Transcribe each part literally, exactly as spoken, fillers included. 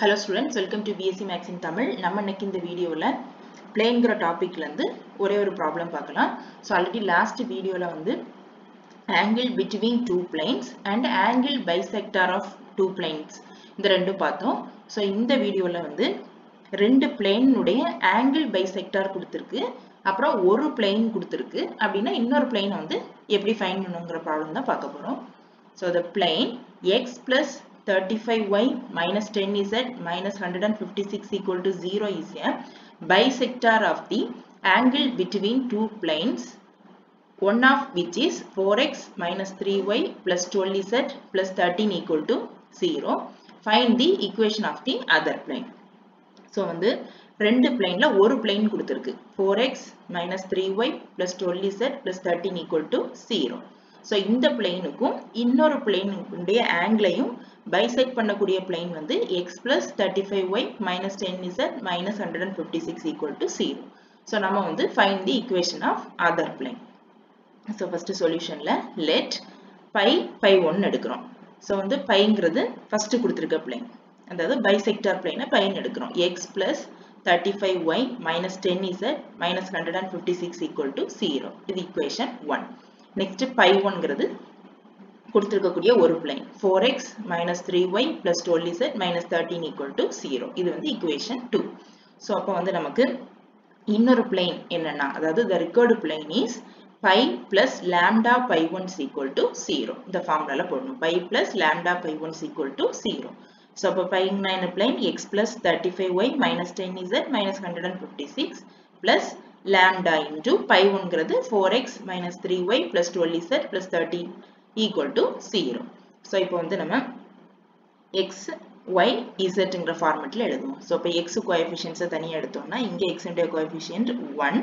Hello students, welcome to B S C Max in Tamil. நம்ம இன்னைக்கு இந்த வீடியோல ப்ளேங்கிற டாபிக்ல இருந்து ஒரே ஒரு ப்ராப்ளம் பார்க்கலாம். சோ ஆல்ரெடி லாஸ்ட் வீடியோல வந்து angle between two planes and angle bisector of two planes இந்த ரெண்டும் பார்த்தோம். சோ இந்த வீடியோல வந்து ரெண்டு plane உடைய angle bisector கொடுத்திருக்கு. அப்புறம் ஒரு plane கொடுத்திருக்கு. அப்படினா இன்னொரு plane வந்து எப்படி ஃபைண்ட் பண்ணனும்ங்கற ப்ராப்ளம் தான் பார்க்க போறோம். So the plane x plus thirty-five y minus ten z minus one hundred fifty-six equal to zero is a bisector of the angle between two planes, one of which is four x minus three y plus twelve z plus thirteen equal to zero. Find the equation of the other plane. So, on the two plane la one plane kuduthirukku four x minus three y plus twelve z plus thirteen equal to zero. So, in the plane, இன்னொரு plane உடைய angle-ஐயும் bisect பண்ணக்கூடிய plane வந்து x plus thirty-five y minus ten z minus one hundred fifty-six equal to zero. So, நம்ம வந்து find the equation of other plane. So, first solution-ல let pi, pi one எடுக்கிறோம். So, வந்து pi இங்கிறது first குடுத்திருக்க plane. அந்தது bisector plane-ஐ pi எடுக்கிறோம். x plus thirty-five y minus ten z minus one hundred fifty-six equal to zero. இது equation one. Next pi one கிறது கொடுத்திருக்கக்கூடிய ஒரு plane four x minus three y plus twelve z minus thirteen equal to zero. இது வந்து equation two. So அப்போ வந்து நமக்கு இன்னொரு plane என்னன்னா அதாவது the required plane is pi plus lambda pi one is equal to zero. இந்த formulaல போடணும் pi plus lambda pi one is equal to zero. So அப்போ pi என்ன plane x plus thirty-five y minus ten z minus one hundred fifty-six plus lambda into pi one கிறது four x minus three y plus twelve z plus thirteen equal to zero. So, இப்போ வந்து நம்ம x, y, z இங்கிற formatல எடுதும். So, இப்போ x coefficients தனிய எடுத்தோம் நான் இங்க x இன்டிய coefficient one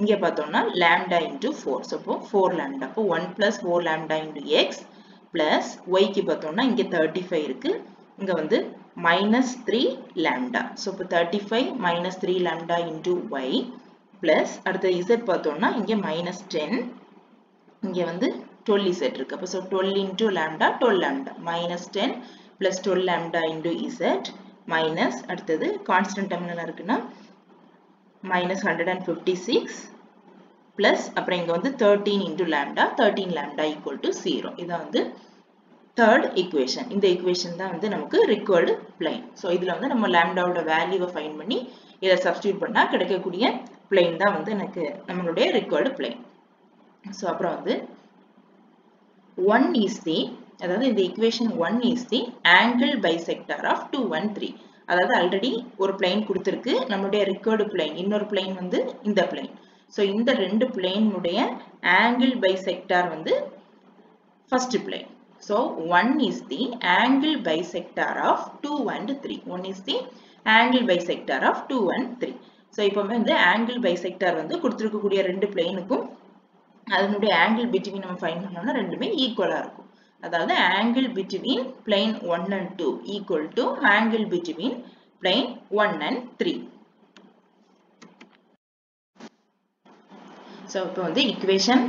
இங்க பாத்தோம் நான் lambda into four. So, இப்போ four lambda. இப்போ one plus four lambda into x plus y கி பாத்தோம் நான் இங்க thirty-five இருக்கு. இங்க வந்து minus three lambda. So, இப்போ thirty-five minus three lambda into y plus அடுத்த z பார்த்தோம்னா இங்க minus ten இங்க வந்து twelve z இருக்கு அப்ப so twelve into lambda twelve lambda minus ten plus twelve lambda into z minus அடுத்தது constant terminal இருக்குன்னா minus one hundred fifty-six plus அப்புறம் இங்க வந்து thirteen into lambda thirteen lambda equal to zero. இது வந்து third equation. இந்த equation தான் வந்து நமக்கு required plane. So இதுல வந்து நம்ம lambda ஓட value find பண்ணி இத சப்ஸ்டிட்யூட் பண்ணா கிடைக்கக்கூடிய plane தான் வந்து எனக்கு நம்மளுடைய required plane. So அப்புறம் வந்து one is the அதாவது இந்த equation one is the angle bisector of two and three. அதாவது ஆல்ரெடி ஒரு plane கொடுத்திருக்கு நம்மளுடைய required plane இன்னொரு plane வந்து இந்த plane. So இந்த ரெண்டு plane உடைய angle bisector வந்து first plane. So, one is the angle bisector of two and three. one is the angle bisector of two and three. So, இப்போம் இந்த angle bisector வந்து குடுத்திருக்குக்குடிய இரண்டு planeுக்கும் அதனுடைய angle between நாம் find பண்ணாம் இரண்டுமே equal ஆருக்கும். அதாவது angle between plane one and two equal to angle between plane one and three. So, இப்போம் வந்து equation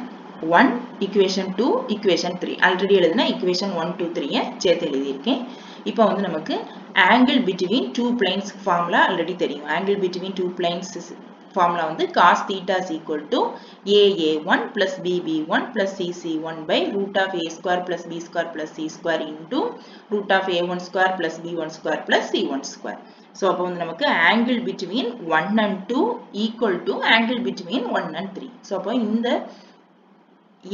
one, equation two, equation three. Already எழுதுனா equation one, two, three சேத்து எழுதியிருக்கேன். இப்போ வந்து நமக்கு angle between two planes formula already தெரியும். Angle between two planes formula வந்து cos theta is equal to a a one plus b b one plus c c one by root of a square plus b square plus c square into root of a one square plus b one square plus c one square. So அப்போ வந்து நமக்கு angle between one and two equal to angle between one and three. So அப்போ இந்த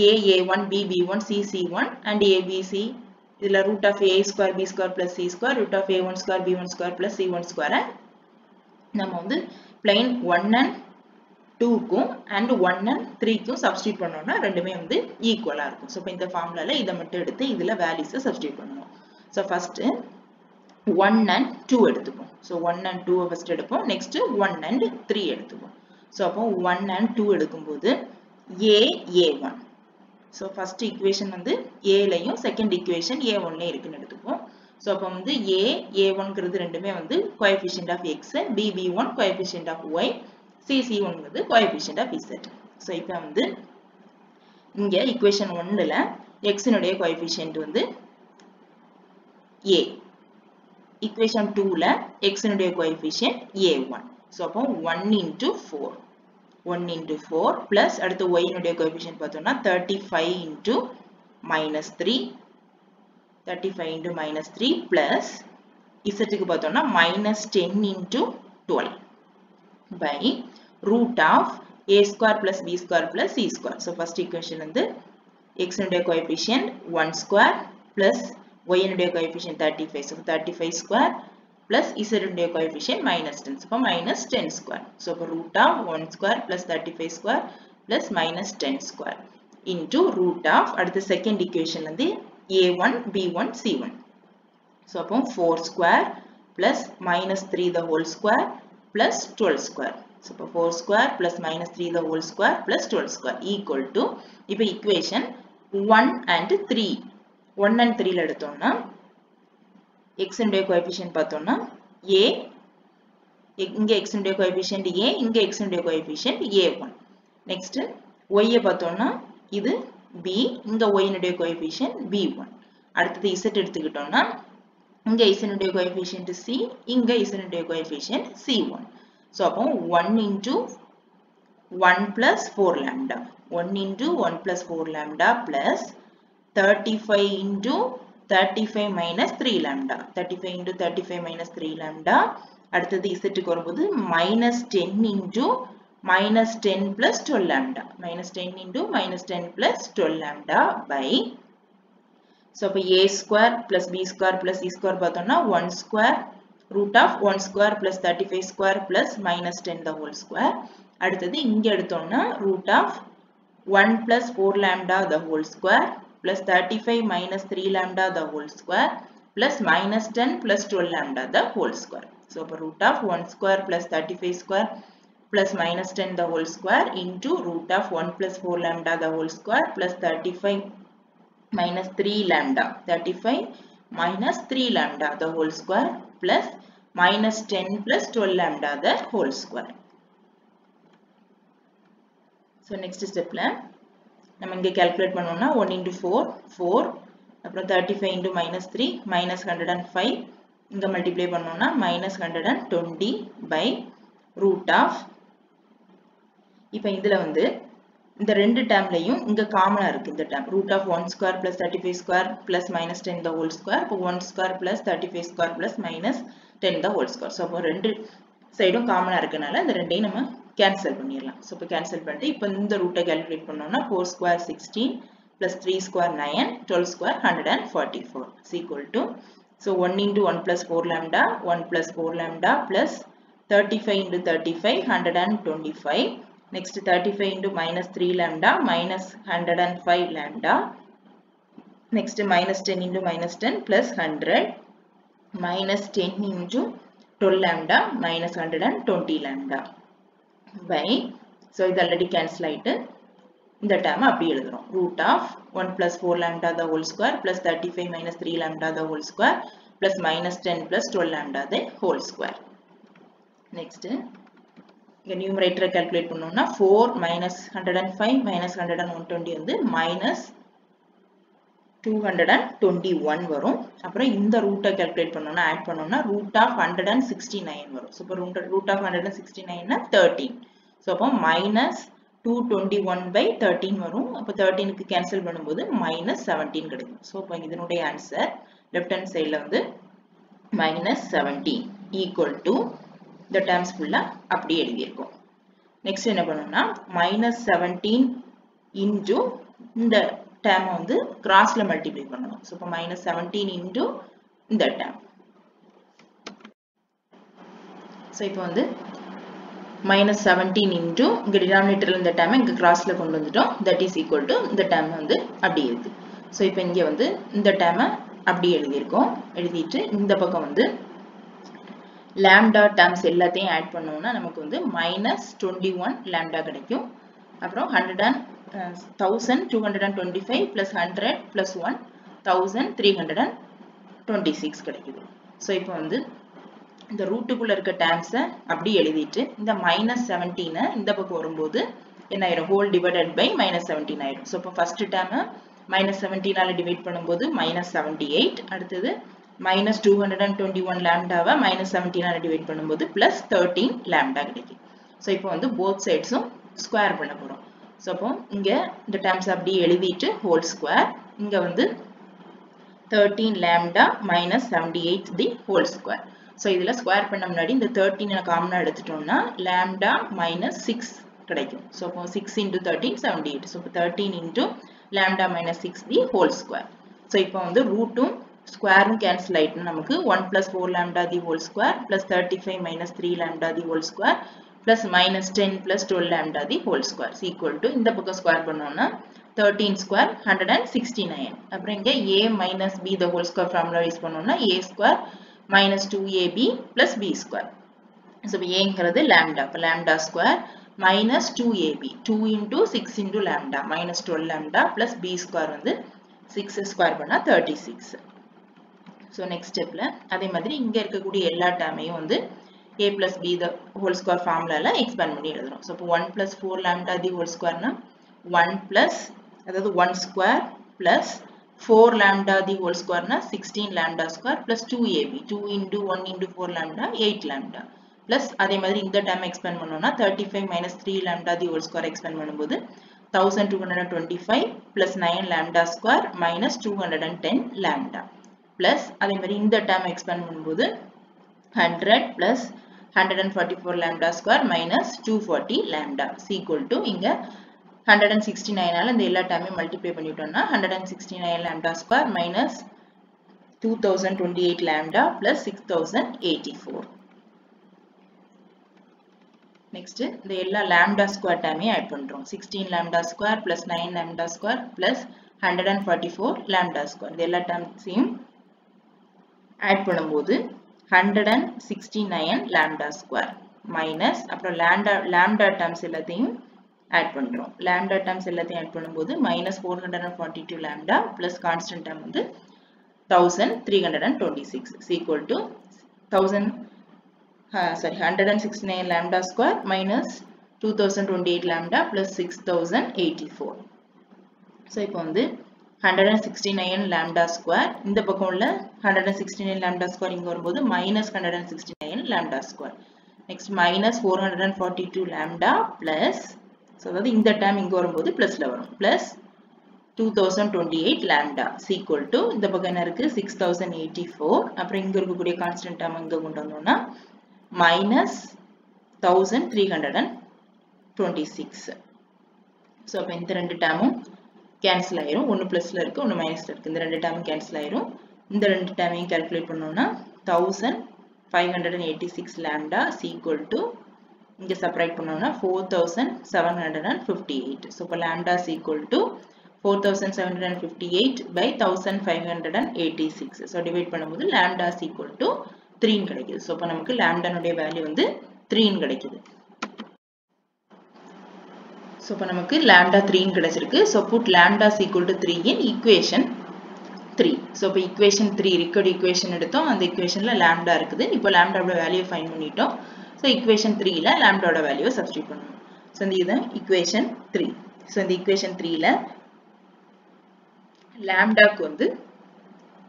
a a one, b b one, c c one and a b c இதில் root of a square, b square plus c square, root of a one square, b one square plus c one square நாம் வந்து plane one and two கும் and one and three கும் substitute பண்ணும்னா இரண்டுமே வந்து equal ஆருக்கும். So, இந்த formulaல இதை மட்டு எடுத்து இதில் values substitute பண்ணும். So, first one and two எடுத்துக்கும். So, one and two first எடுப்போம். Next one and three எடுத்துக்கும். So, அப்போம் one and two எடுக்கும் போது a a one. So, first equation வந்து A லையும் second equation A one லை இருக்குன் எடுத்துப்போம். So, அப்போம் வந்து A, A one கிருது இரண்டுமே வந்து coefficient of X, B, B one coefficient of Y, C, C one கிருது coefficient of Z. So, இப்போம் வந்து இங்க equation ஒன்றுல X நுடைய coefficient வந்து A. equation two la x nude coefficient a one. So one into four. one into four plus adutha y nude coefficient pathona thirty-five into minus three. thirty-five into minus three plus z ku pathona minus ten into twelve by root of a square plus b square plus c square. So first equation and the x nude coefficient one square plus y nude coefficient thirty-five. So thirty-five square plus z nude coefficient minus ten. So minus ten square. So root of one square plus thirty-five square plus minus ten square into root of at the second equation and the a one, b one, c one. So four square plus minus three the whole square plus twelve square. So four square plus minus three the whole square plus twelve square equal to equation one and three. one and three la edutona x nude coefficient pathona a inge x nude coefficient a inge x nude coefficient a one. Next y e pathona idu b inge y nude coefficient b one. Adutha z eduthukittona inge z nude coefficient c inge z nude coefficient c one. So one into one plus four lambda. one into one plus four lambda plus thirty-five into thirty-five minus three lambda. thirty-five into thirty-five minus three lambda. அடுத்தது z க்கு வரும்போது minus ten into minus ten plus twelve lambda. minus ten into minus ten plus twelve lambda by. So a square plus b square plus c square பார்த்தோம்னா one square root of one square plus thirty-five square plus minus ten the whole square. அடுத்தது இங்க எடுத்தோம்னா root of one plus four lambda the whole square plus thirty-five minus three lambda the whole square plus minus ten plus twelve lambda the whole square. So root of one square plus thirty-five square plus minus ten the whole square into root of one plus four lambda the whole square plus thirty-five minus three lambda. thirty-five minus three lambda the whole square plus minus ten plus twelve lambda the whole square. So next step plan. நம்ம இங்க calculate பண்ணும்னா one into four, four, அப்புறம் thirty-five into minus three, minus one oh five, இங்க multiply பண்ணும்னா minus one twenty by root of, இப்ப இதில வந்து, இந்த ரெண்டு termலையும் இங்க common இருக்கு இந்த term, root of one square plus thirty-five square plus minus ten the whole square, one square plus thirty-five square plus minus ten the whole square, so ரெண்டு சைடும் common இருக்கு நால, இந்த ரெண்டை நம்ம cancel பண்ணிரலாம். So இப்ப cancel பண்ணிட்டு இப்ப இந்த ரூட்டை கால்குலேட் பண்ணோம்னா four square sixteen plus three square nine, twelve square one forty-four is equal to so one into one plus four lambda, one plus four lambda plus thirty-five into thirty-five one twenty-five. Next thirty-five into minus three lambda minus one oh five lambda. Next minus ten into minus ten plus one hundred minus ten into twelve lambda minus one twenty lambda. By, so it already cancel it in the term up here root of one plus four lambda the whole square plus thirty-five minus three lambda the whole square plus minus ten plus twelve lambda the whole square. Next the numerator calculate pannona four minus one oh five minus one twenty and the minus two twenty-one வரும். அப்புறம் இந்த ரூட்டை calculate பண்ணோம்னா add பண்ணோம்னா root of one sixty-nine வரும். So root of one sixty-nine thirteen. So அப்போ minus two twenty-one by thirteen வரும். அப்போ thirteen க்கு cancel பண்ணும்போது minus seventeen கிடைக்கும். So அப்போ இதனுடைய answer left hand side ல வந்து minus seventeen equal to the terms full-ஆ அப்படியே எழுதி இருக்கும். நெக்ஸ்ட் என்ன பண்ணோம்னா minus seventeen into இந்த term on the cross la multiply பண்ணனும். So minus seventeen into இந்த term. So இப்போ வந்து minus seventeen into இங்க denominator ல இந்த term இங்க cross ல கொண்டு வந்துட்டோம். That is equal to இந்த term வந்து அப்படி இருக்கு. So இப்போ இங்க வந்து இந்த term அப்படி எழுதி இருக்கோம். எழுதிட்டு இந்த பக்கம் வந்து lambda terms எல்லாத்தையும் add பண்ணோம்னா நமக்கு வந்து minus twenty-one lambda கிடைக்கும். அப்புறம் one thousand two twenty-five plus one hundred plus one, one thousand three twenty-six கிடைக்குது. So இப்போ வந்து இந்த ரூட்டுக்குள்ள இருக்க terms அப்படி எழுதிட்டு இந்த minus seventeen இந்த பக்கம் வரும்போது என்ன ஆயிடும் whole divided by minus seventeen ஆயிடும். So இப்போ first term minus seventeen ஆல டிவைட் பண்ணும்போது minus seventy-eight, அடுத்து minus two hundred twenty-one lambda va minus seventeen ஆல டிவைட் பண்ணும்போது plus thirteen lambda கிடைக்கும். So இப்போ வந்து both sides um square பண்ண போறோம். So அப்போ இங்க the terms அப்படி எழுதிட்டு whole square இங்க வந்து thirteen lambda minus seventy-eight the whole square. So இதுல square பண்ண முன்னாடி இந்த thirteen-ஐ காமனா எடுத்துட்டோம்னா lambda minus six கிடைக்கும். So அப்போ six into thirteen seventy-eight. So thirteen into lambda minus six the whole square. So இப்போ வந்து root um square cancel ஆயிட்டு நமக்கு one plus four lambda the whole square plus thirty-five minus three lambda the whole square plus minus ten plus twelve lambda the whole square is equal to இந்த பக்கம் square பண்ணோம்னா thirteen square one hundred sixty-nine. அப்புறம் இங்க a minus b the whole square formula use பண்ணோம்னா a square minus two a b plus b square. So a ங்கிறது lambda, அப்ப lambda square minus two a b, two into six into lambda minus twelve lambda plus b square வந்து six square பண்ணா thirty-six. So next step la adhe madri inga irukkudiya ella term ayum undu a plus b the whole square formula la expand panni edutrom. So one plus four lambda the whole square na one plus adhaadu one square plus four lambda the whole square na sixteen lambda square plus two a b, two into one into four lambda eight lambda plus adhe madri inga term expand pannona thirty-five minus three lambda the whole square expand பண்ணும்போது twelve twenty-five plus nine lambda square minus two hundred ten lambda plus அதே மாதிரி இந்த term expand பண்ணும்போது one hundred plus one hundred forty-four lambda square minus two hundred forty lambda is equal to இங்க one hundred sixty-nine ஆல இந்த எல்லா டேர்மையும் multiply பண்ணிட்டோம்னா one hundred sixty-nine lambda square minus two thousand twenty-eight lambda plus six thousand eighty-four. Next இந்த எல்லா lambda square டேர்மையும் add பண்றோம். sixteen lambda square plus nine lambda square plus one hundred forty-four lambda square இந்த எல்லா டேர்ம்ஸையும் add பண்ணும்போது one hundred sixty-nine lambda square minus அப்புறம் lambda lambda terms எல்லாத்தையும் add பண்றோம். lambda terms எல்லாத்தையும் add பண்ணும்போது minus four hundred forty-two lambda plus constant term வந்து one thousand three hundred twenty-six is equal to one thousand uh, sorry one hundred sixty-nine lambda square minus two thousand twenty-eight lambda plus six thousand eighty-four. So இப்போ வந்து one hundred sixty-nine lambda square இந்த பக்கம் உள்ள one hundred sixty-nine lambda square இங்க வரும்போது minus one hundred sixty-nine lambda square next minus four hundred forty-two lambda plus so அதாவது இந்த time இங்க வரும்போது பிளஸ்ல வரும் plus two thousand twenty-eight lambda is equal to இந்த பக்கம் என்ன இருக்கு six thousand eighty-four. அப்புறம் இங்க இருக்கக்கூடிய கான்ஸ்டன்ட் டைம் இங்க கொண்டு வந்தோம்னா minus one thousand three hundred twenty-six. So அப்ப இந்த ரெண்டு டைமும் cancel ஆயிரும். one plusல இருக்கு one minusல இருக்கு. இந்த ரெண்டு டேர்மும் cancel ஆயிரும். இந்த ரெண்டு டேர்மையும் கால்குலேட் பண்ணோம்னா one thousand five hundred eighty-six lambda is equal to இங்க சப்ட்ராக்ட் பண்ணோம்னா four thousand seven hundred fifty-eight. So அப்ப lambda is equal to four thousand seven hundred fifty-eight by one thousand five hundred eighty-six. So divide பண்ணும்போது lambda is equal to three ன்னு கிடைக்குது. So அப்ப நமக்கு lambda உடைய value வந்து three ன்னு கிடைக்குது. So இப்போ நமக்கு lambda three ன்னு கிடைச்சிருக்கு. So put lambda is equal to three in equation three. So இப்போ equation three இருக்கிற equation எடுத்தோம். அந்த equationல lambda இருக்குது. இப்போ lambda ஓட வேல்யூ ஃபைண்ட் பண்ணிட்டோம். So equation three ல lambda ஓட வேல்யூ சப்ஸ்டிட்யூட் பண்ணனும். So இந்த இது equation three. So இந்த equation three ல lambda க்கு வந்து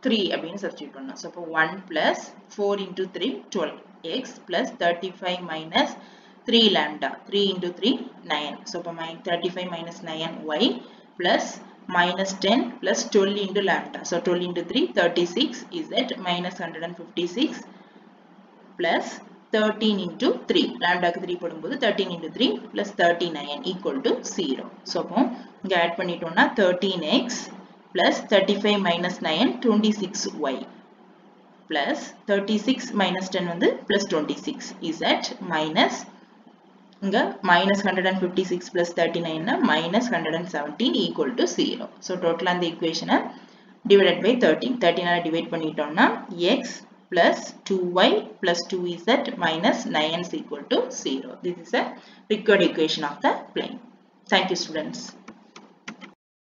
three அப்படினு சப்ஸ்டிட்யூட் பண்ணனும். So இப்போ one plus four into three twelve x plus thirty-five minus three lambda three into three nine. So அப்ப thirty-five minus nine y plus minus ten plus twelve into lambda. So twelve into three thirty-six is that minus one hundred fifty-six plus thirteen into three lambda க்கு three போடும்போது thirteen into three plus thirty-nine equal to zero. So அப்ப இங்க add பண்ணிட்டோம்னா thirteen x plus thirty-five minus nine twenty-six y plus thirty-six minus ten வந்து plus twenty-six is that minus இங்க minus one hundred fifty-six plus thirty-nine னா minus one hundred seventeen equal to zero. So total அந்த equation divided by thirteen. thirteen ஆல divide பண்ணிட்டோம்னா x plus two y plus two z minus nine is equal to zero. This is a required equation of the plane. Thank you students.